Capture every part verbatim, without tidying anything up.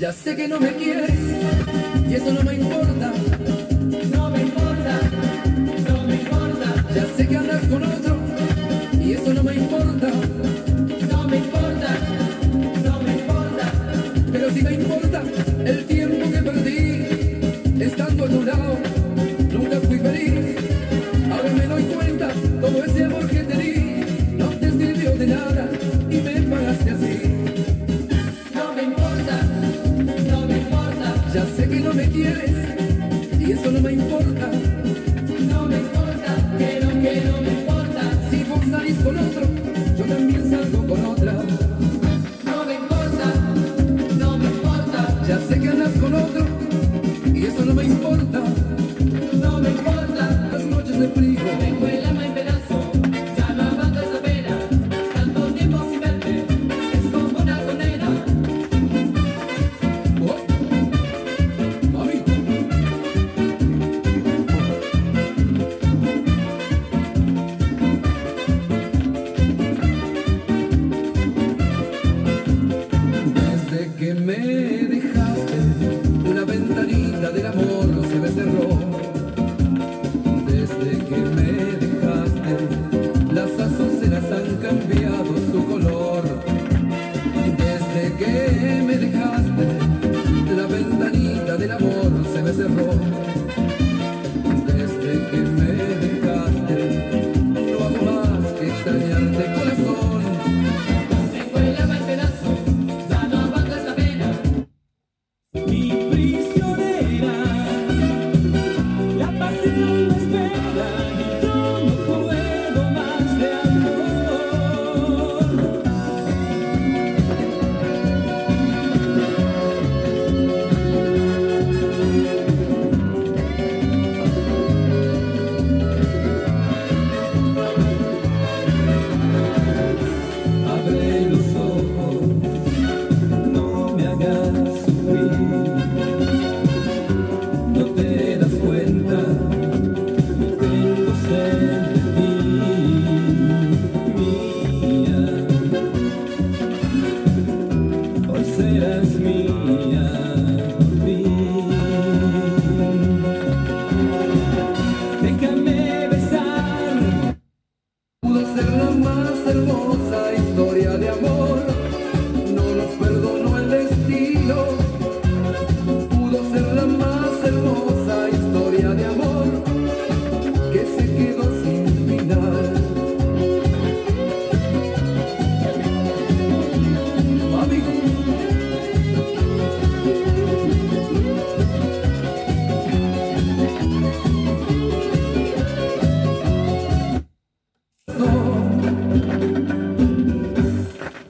Ya sé que no me quieres y eso no me importa, no me importa, no me importa. Ya sé que andas con otro y eso no me importa, no me importa, no me importa. Pero sí me importa el tiempo que perdí estando a tu lado. Nunca fui feliz, ahora me doy cuenta todo ese amor que te di no te sirvió de nada y me pagaste así. Ya sé que no me quieres y eso no me importa, no me importa, pero que no me importa. Si vos salís con otro, yo también salgo con otra. No me importa, no me importa. Ya sé que andas con otro y eso no me importa, no me importa. Las noches de frío tengo el alma en pedazos.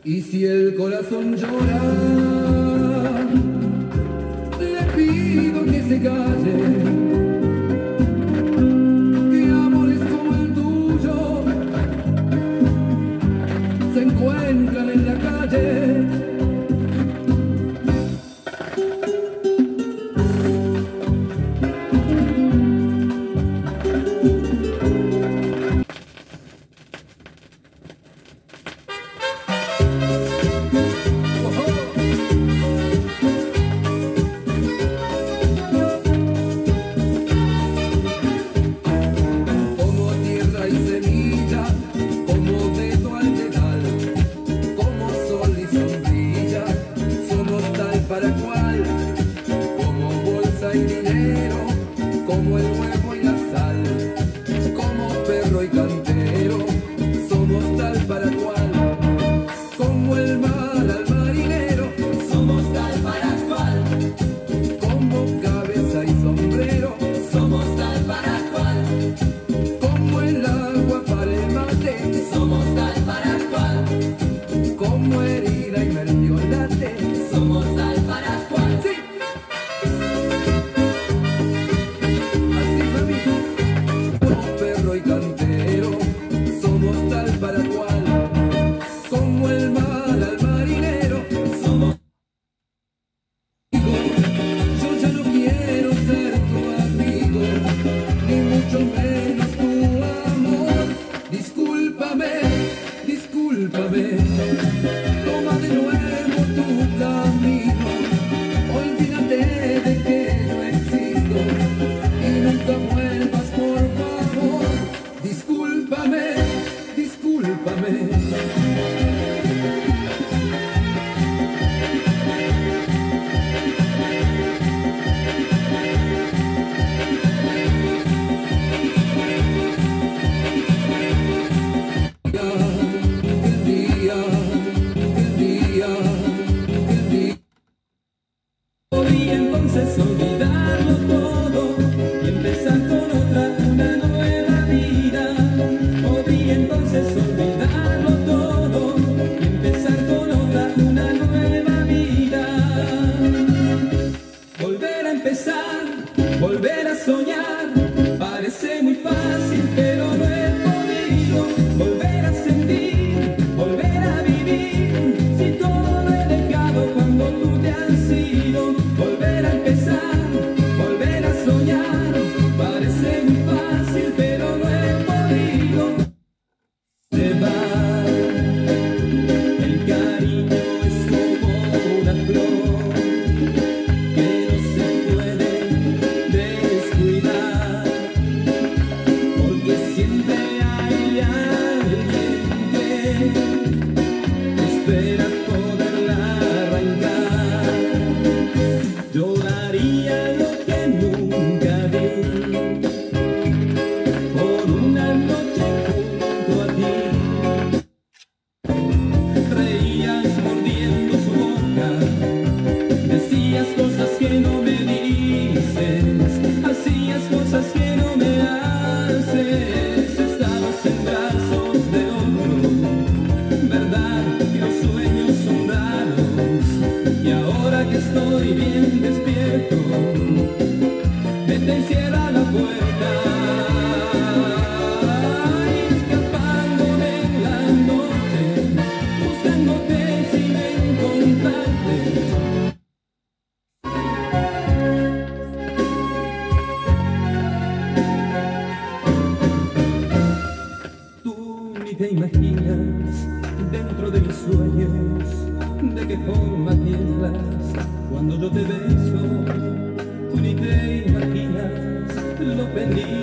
Y si el corazón llora, le pido que se calle, que amores como el tuyo se encuentran en la calle. Thank you. cuando te beso, tú ni te imaginas lo feliz